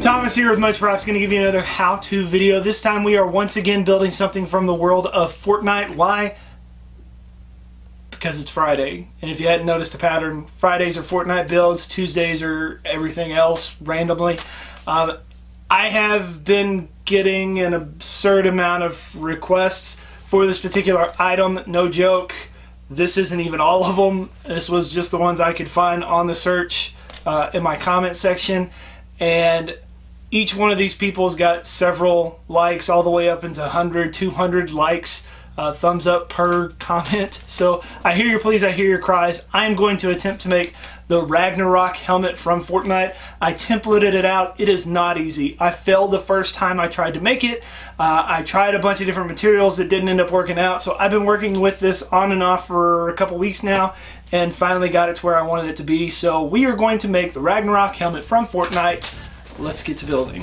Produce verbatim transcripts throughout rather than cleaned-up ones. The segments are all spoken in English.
Thomas here with Much Props, going to give you another how-to video. This time we are once again building something from the world of Fortnite. Why? Because it's Friday. And if you hadn't noticed the pattern, Fridays are Fortnite builds, Tuesdays are everything else randomly. Um, I have been getting an absurd amount of requests for this particular item, no joke. This isn't even all of them. This was just the ones I could find on the search uh, in my comment section. And each one of these people's got several likes, all the way up into one hundred, two hundred likes, uh, thumbs up per comment. So I hear your pleas, I hear your cries. I'm going to attempt to make the Ragnarok helmet from Fortnite. I templated it out. It is not easy. I failed the first time I tried to make it. Uh, I tried a bunch of different materials that didn't end up working out. So I've been working with this on and off for a couple weeks now, and finally got it to where I wanted it to be. So we are going to make the Ragnarok helmet from Fortnite. Let's get to building.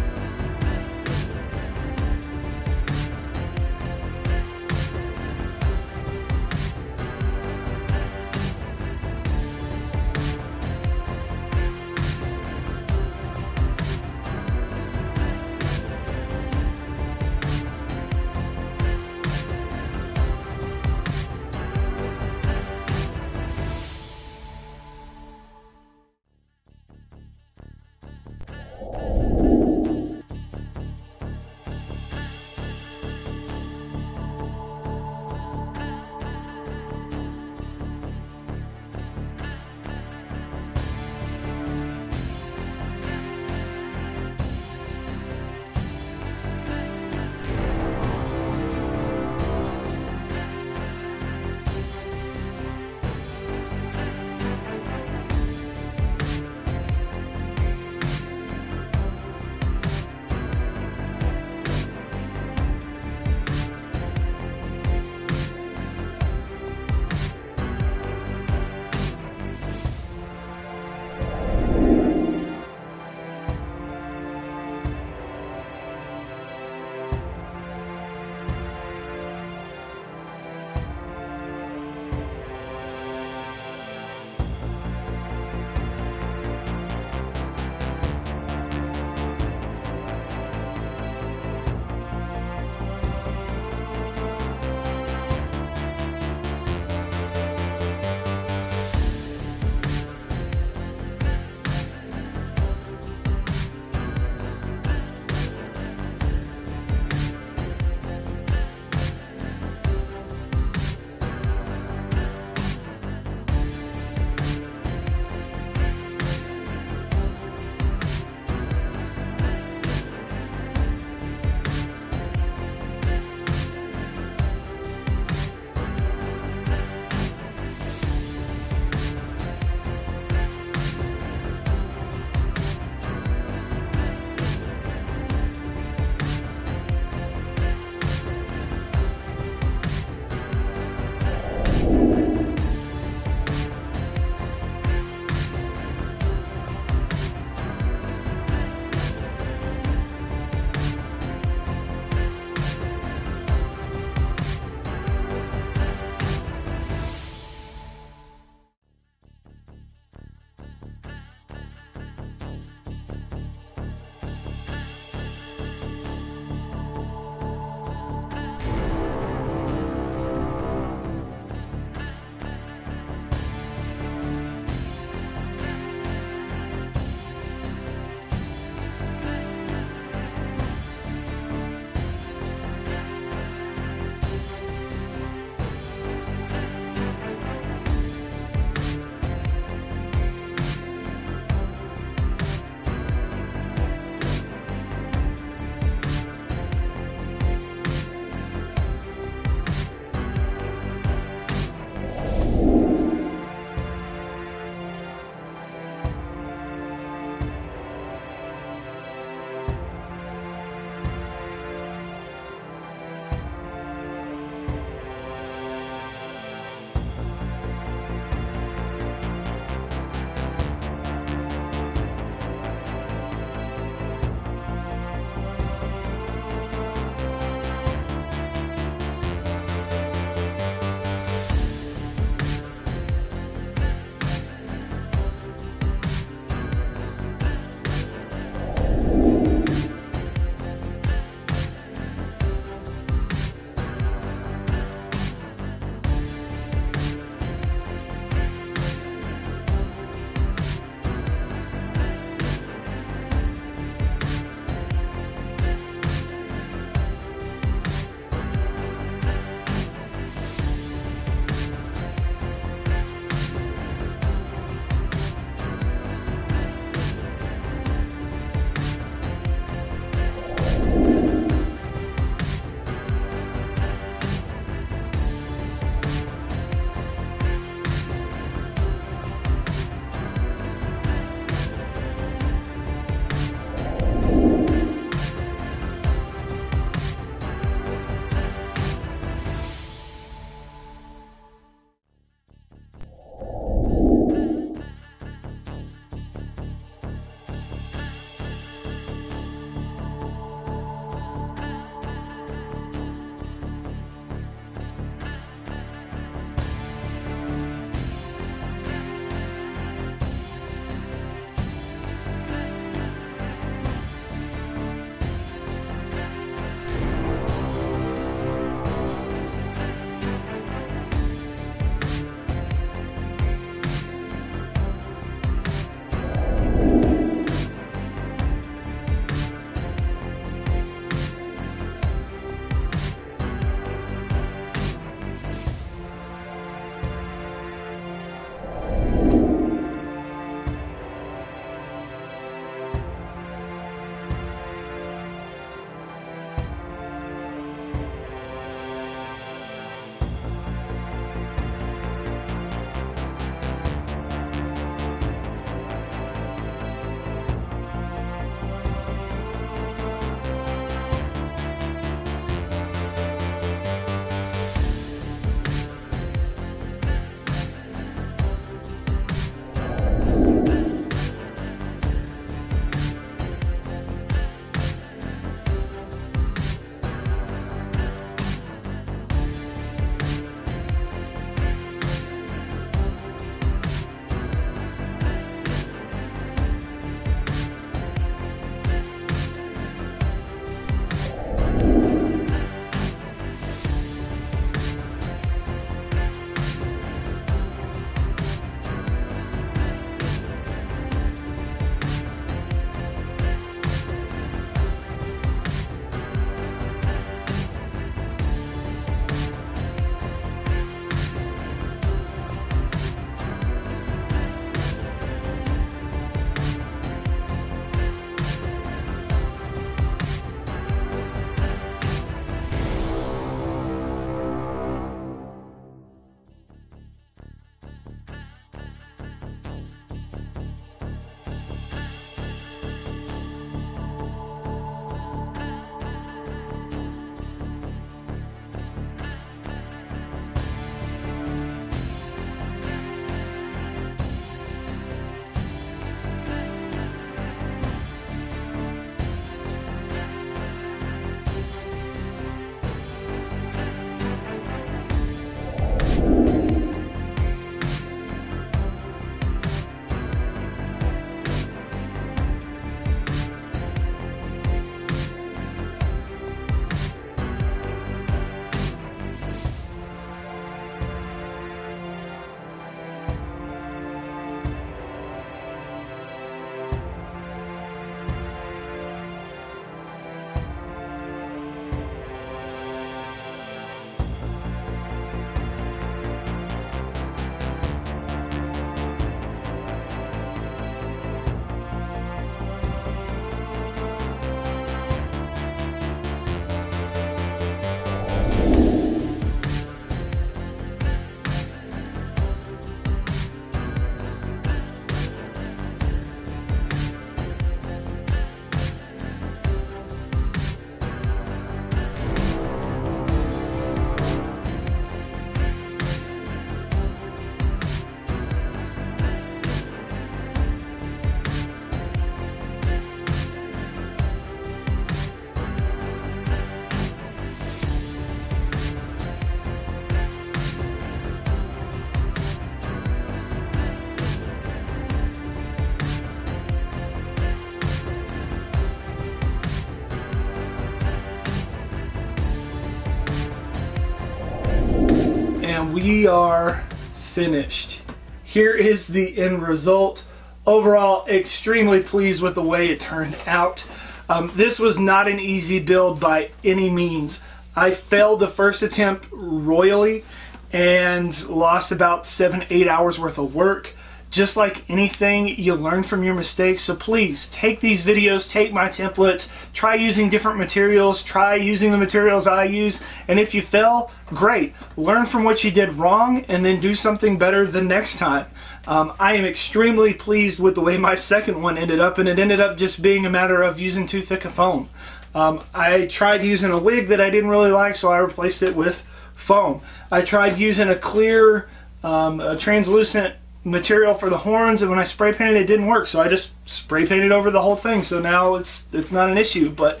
and we are finished. Here is the end result. Overall, extremely pleased with the way it turned out. Um, this was not an easy build by any means. I failed the first attempt royally and lost about seven, eight hours worth of work. Just like anything, you learn from your mistakes, so please take these videos, take my templates, try using different materials, try using the materials I use, and if you fail, great. Learn from what you did wrong and then do something better the next time. Um, I am extremely pleased with the way my second one ended up, and it ended up just being a matter of using too thick a foam. Um, I tried using a wig that I didn't really like, so I replaced it with foam. I tried using a clear, um, a translucent material for the horns, and when I spray painted it didn't work, so I just spray painted over the whole thing, so now it's it's not an issue. But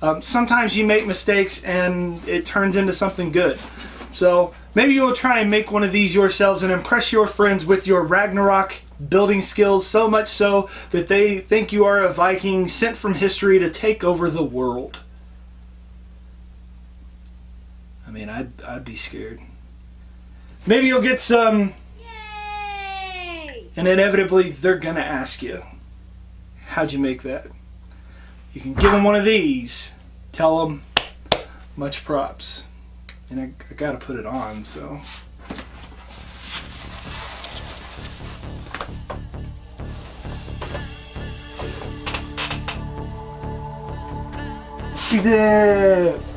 um, sometimes you make mistakes and it turns into something good. So maybe you'll try and make one of these yourselves and impress your friends with your Ragnarok building skills, so much so that they think you are a Viking sent from history to take over the world. I mean, I'd, I'd be scared. Maybe you'll get some. And inevitably, they're going to ask you, how'd you make that? You can give them one of these. Tell them, much props. And I, I got to put it on, so. Easy.